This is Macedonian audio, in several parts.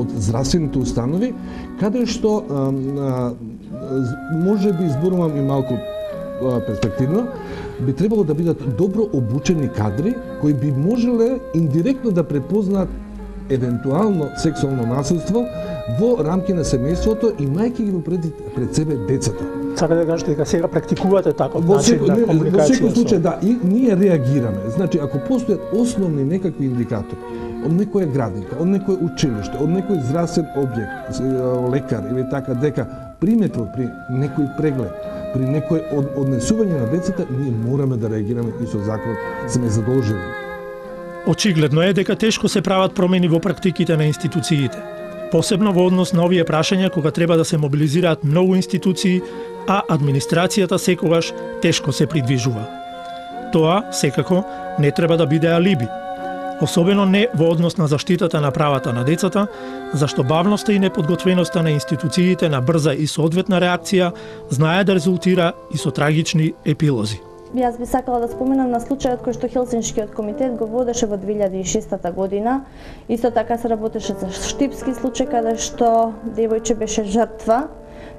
од здравствените установи, каде што може би изборувам и малку перспективно, би требало да бидат добро обучени кадри кои би можеле индиректно да препознаат евентуално сексуално насилство во рамки на семејството, имајќи ги пред себе децата. Сакате да кажете дека сега практикувате таков начин на комуникација? Во секој случај, да, и ние реагираме. Значи, ако постојат основни некакви индикатори од некоја градинка, од некој училиште, од некој здравствен објект, лекар или така, дека приметил при некој преглед, при некој однесување на децата, ние мораме да реагираме и со закон сме задолжени. Очигледно е дека тешко се прават промени во практиките на институциите, посебно во однос на овие прашања кога треба да се мобилизираат многу институции, а администрацијата секогаш тешко се придвижува. Тоа, секако, не треба да биде алиби, особено не во однос на заштитата на правата на децата, зашто бавноста и неподготвеноста на институциите на брза и соодветна реакција знае да резултира и со трагични епилози. Јас би сакала да споменам на случајот кој што Хелсиншкиот комитет го водеше во 2006 година. Исто така се работеше за штипски случај каде што девојче беше жртва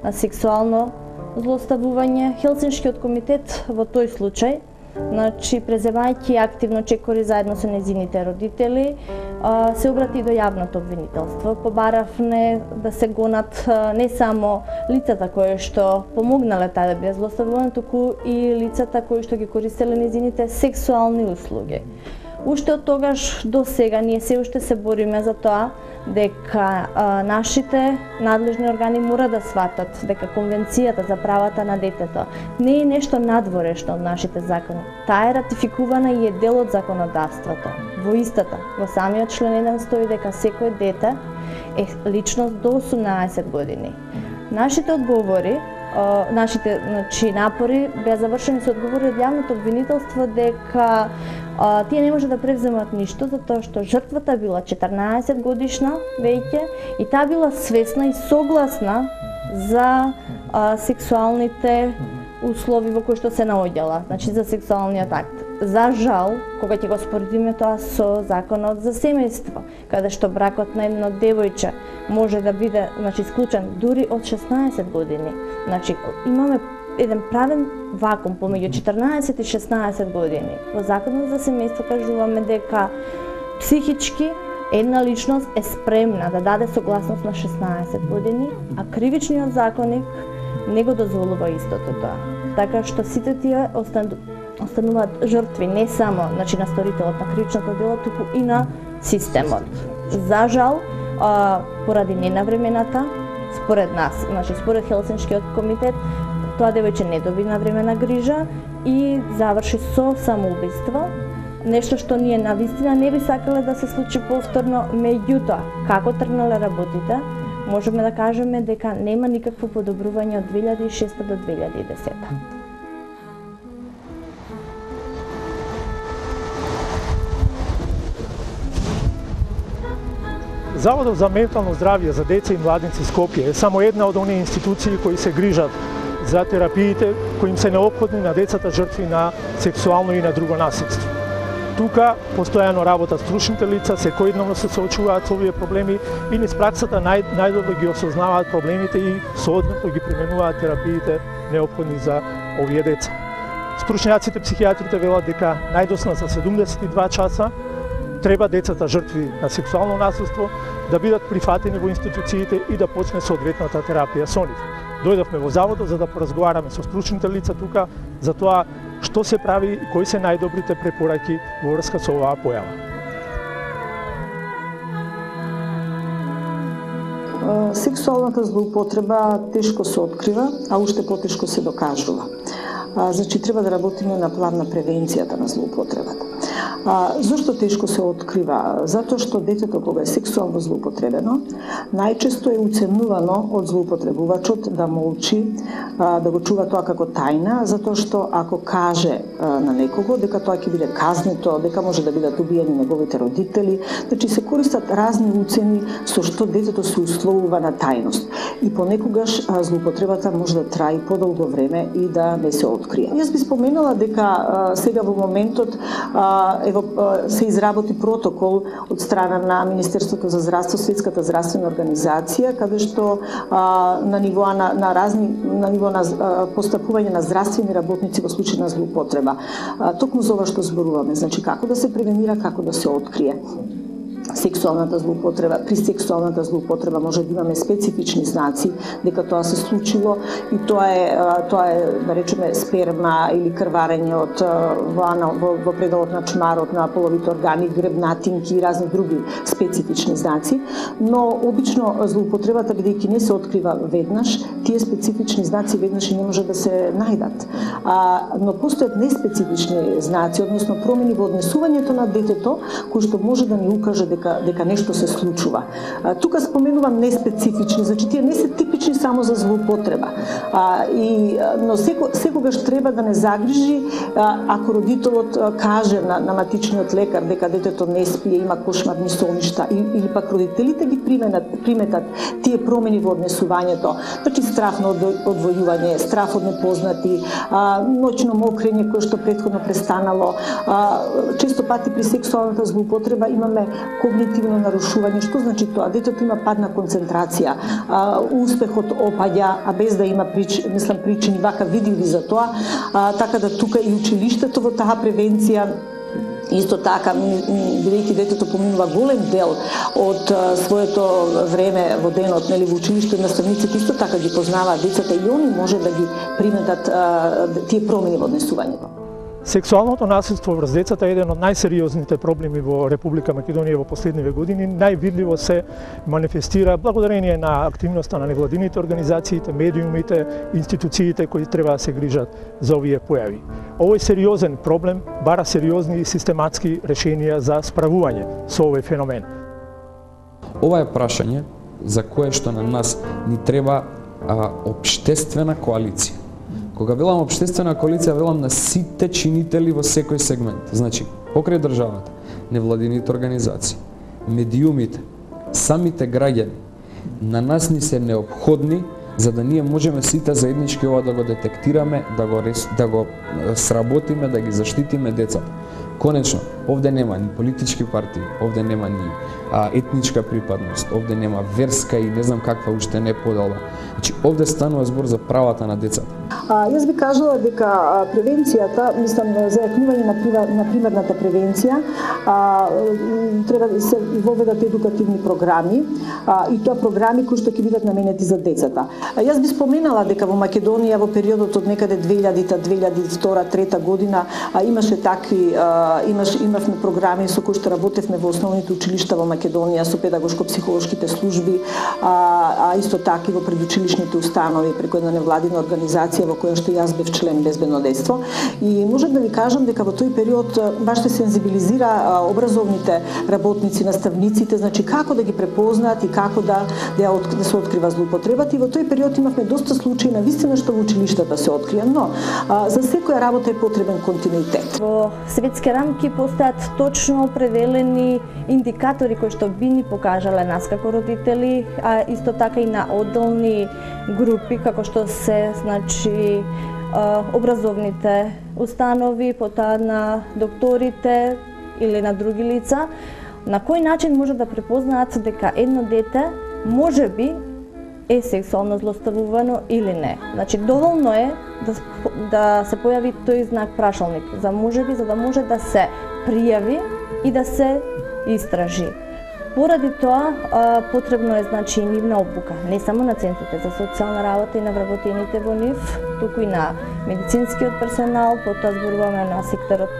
на сексуално злоставување. Хелсиншкиот комитет во тој случај, значи преземајќи активно чекори заедно со нејзините родители, се обрати до јавното обвинителство. Побаравме да се гонат не само лицата кои што помогнале таа да биде злоставувана, туку и лицата кои што ги користеле нејзините сексуални услуги. Уште од тогаш до сега ние се уште се бориме за тоа дека нашите надлежни органи мора да сватат дека Конвенцијата за правата на детето не е нешто надворешно од нашите закони. Таа е ратификувана и е дел од законодавството. Во истата, во самиот член 1 стои дека секој дете е личност до 18 години. Нашите одговори, нашите напори беа завршени со одговори од јавното обвинителство дека тие не може да превземат ништо затоа што жртвата била 14 годишна веќе и таа била свесна и согласна за сексуалните услови во кои што се наоѓала, значи за сексуалниот акт. За жал, кога ќе го споредиме тоа со законот за семејство, каде што бракот на едно девојче може да биде, значи, исклучен дури од 16 години. Значи, имаме еден правен вакуум помеѓу 14 и 16 години. Во законот за семејство кажуваме дека психички една личност е спремна да даде согласност на 16 години, а кривичниот законник не го дозволува истото тоа. Така што сите тие остануваат жртви не само, значи, на сторителот на кривичното дело, туку и на системот. За жал, поради ненавремената, според нас, значи според Хелсиншкиот комитет, тоа девојче не доби навремена грижа и заврши со самоубиство, нешто што ние навистина не би сакале да се случи повторно. Меѓутоа, како тргнале работите, можеме да кажеме дека нема никакво подобрување од 2006 до 2010. Заводот за ментално здравје за деца и младенци Скопје е само една од оние институции кои се грижат за терапиите кои им се неопходни на децата жртви на сексуално и на друго насилство. Тука постојано работат стручните лица, секојдневно се соочуваат со овие проблеми и низ праксата најдобро ги осознаваат проблемите и соодветно ги применуваат терапиите неопходни за овие деца. Стручњаците психијатрите велат дека најдосна за 72 часа треба децата жртви на сексуално насилство да бидат прифатени во институциите и да почне соодветната терапија со нив. Дојдовме во заводот за да поразговараме со стручните лица тука за тоа што се прави и кои се најдобрите препораки во врска со оваа појава. Сексуалната злоупотреба тешко се открива, а уште потешко се докажува. Значи, треба да работиме на план на превенцијата на злоупотребата. Зошто тешко се открива? Затоа што детето кога е сексуално злоупотребено, најчесто е уценувано од злоупотребувачот да молчи, да го чува тоа како тајна, затоа што ако каже на некого дека тоа ќе биде казнето, дека може да бидат убиени неговите родители, значи се користат разни уцени со што детето се условува на тајност. И понекогаш злоупотребата може да трае подолго време и да не се открие. Јас би споменала дека сега во моментот Ево, се изработи протокол од страна на Министерството за Здравство, Светската Здравствена Организација, каде што на ниво на разни на ниво на постапување на здравствени работници во случај на злоупотреба. Токму за ова што зборуваме, значи како да се превенира, како да се открие сексуалната злоупотреба. При сексуалната злоупотреба може да имаме специфични знаци дека тоа се случило и тоа е да речеме сперма или крварење од во пределот на чмарот, на половите органи, гребнатинки и разни други специфични знаци, но обично злоупотребата бидејќи не се открива веднаш, тие специфични знаци веднаш и не може да се најдат. Но постојат неспецифични знаци, односно промени во однесувањето на детето кои што може да ни укаже дека нешто се случува. Тука споменувам неспецифични, значи тие не се типични само за злоупотреба. Но секогаш треба да не загрижи ако родителот каже на матичниот лекар дека детето не спие, има кошмарни соништа, или пак родителите ги приметат тие промени во однесувањето. Значи страв од одвојување, страв од непознати, ноќно мокрење кое што претходно престанало. Често пати при сексуалната злоупотреба имаме когнитивно нарушување, што значи тоа? Детето има падна концентрација, успехот опаѓа, а без да има причини вака видливи за тоа, така да тука и училиштето во таа превенција. Исто така, бидејќи детето поминува голем дел од своето време во денот, нели, во училиште, наставниците исто така ги познаваат децата и они може да ги приметат тие промени во однесувањето. Сексуалното насилство врз децата е еден од најсериозните проблеми во Република Македонија во последниве години. Највидливо се манифестира благодарение на активноста на невладините организациите, медиумите, институциите кои треба да се грижат за овие појави. Овој сериозен проблем бара сериозни и систематски решенија за справување со овој феномен. Ова е прашање за кое што на нас ни треба општествена коалиција. Кога велам општествена коалиција, велам на сите чинители во секој сегмент. Значи, покрај државата, невладините организации, медиумите, самите граѓани, на нас ни се необходни за да ние можеме сите заеднички ова да го детектираме, да го сработиме, да ги заштитиме децата. Конечно, овде нема ни политички партии, овде нема ни етничка припадност, овде нема верска и не знам каква уште не подела. Значи, овде станува збор за правата на децата. Јас би кажала дека превенцијата, мислам, за јакнување на примерната превенција, треба да се воведат едукативни програми, и тоа програми кои што ќе бидат наменети за децата. Јас би споменала дека во Македонија во периодот од некаде 2000-2002-2003 година имаше такви имавме програми со кои што работевме во основните училишта во Македонија со педагошко-психолошките служби, а исто така и во предучилишните установи преку една невладина организација во која што јас бев член, Безбедно детство. И можам да ви кажам дека во тој период баш се сензибилизира образовните работници, наставниците, значи како да ги препознаат и како да се открива злоупотребата. И во тој период имавме доста случаи на вистина што во училиштата се открија, но за секоја работа е потребен континуитет. Во светски рамки постојат точно определени индикатори кои што би ни покажале нас како родители, а исто така и на одделни групи како што се, значи, образовните установи, потоа на докторите или на други лица, на кој начин може да препознаат дека едно дете може би е сексуално злоставувано или не. Значи, доволно е да се појави тој знак прашалник за можеби, за да може да се пријави и да се истражи. Поради тоа, потребно е, значи, и нивна обука, не само на центрите за социјална работа и на вработените во нив, туку и на медицинскиот персонал, потоа зборуваме на секторот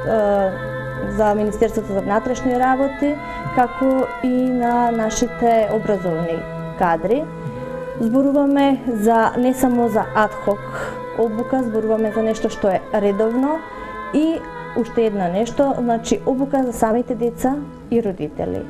за Министерството за внатрешни работи, како и на нашите образовни кадри. Зборуваме за не само за адхок обука, зборуваме за нешто што е редовно и уште едно нешто, значи обука за самите деца и родители.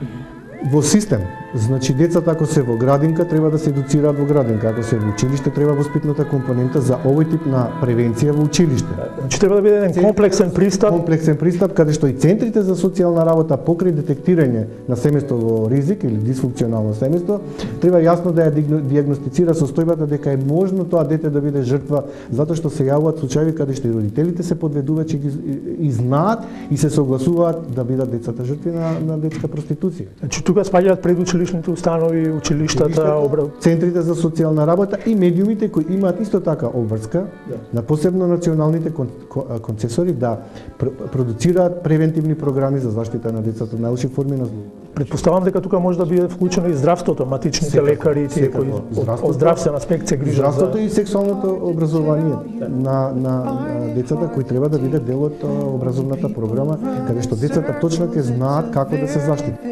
Во систем Значи, децата ако се во градинка, треба да се едуцираат во градинка, ако се во училиште, треба воспитната компонента за овој тип на превенција во училиште. Значи, треба да биде еден комплексен пристап. Комплексен пристап, каде што и центрите за социјална работа покрај детектирање на семејство во ризик или дисфункционално семејство, треба јасно да ја дијагностицира состојбата дека е можно тоа дете да биде жртва, затоа што се јавуваат случаи каде што и родителите се подведуваат и знаат и се согласуваат да бидат децата жртви на детска проституција. Значи, тука спаѓаат предучилишни установи, училиштата, центрите за социјална работа и медиумите кои имаат исто така обврска на посебно националните концесори да продуцираат превентивни програми за заштита на децата на најлоши форми на злоупотреба. Предпоставам дека тука може да биде вклучено и здравството, матичните лекари, тие кои од здравствен аспект се грижат. Здравството и сексуалното образование на децата кои треба да бидат дел од образовната програма, каде што децата точно ќе знаат како да се заштитат.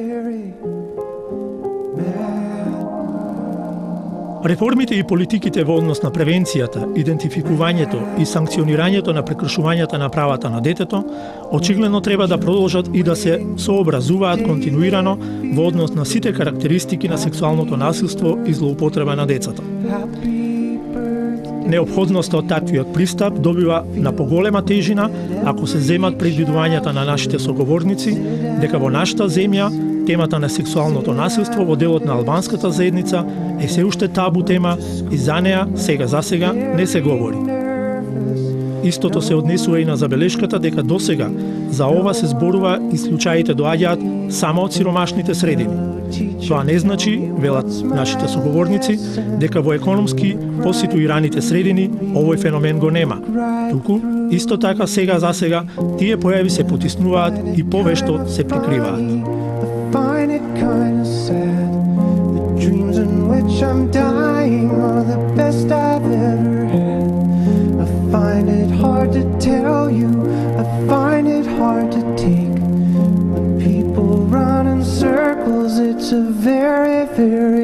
Реформите и политиките во однос на превенцијата, идентификувањето и санкционирањето на прекршувањата на правата на детето, очигледно треба да продолжат и да се сообразуваат континуирано во однос на сите карактеристики на сексуалното насилство и злоупотреба на децата. Неопходноста од таквиот пристап добива на поголема тежина ако се земат предвидувањата на нашите соговорници дека во нашата земја темата на сексуалното насилство во делот на албанската заедница е се уште табу тема и за неа засега не се говори. Истото се однесува и на забелешката дека досега за ова се зборува и случаите доаѓаат само од сиромашните средини. Тоа не значи, велат нашите соговорници, дека во економски поситуираните средини овој феномен го нема. Туку, исто така сега тие појави се потиснуваат и повешто се прикриваат. It's a very, very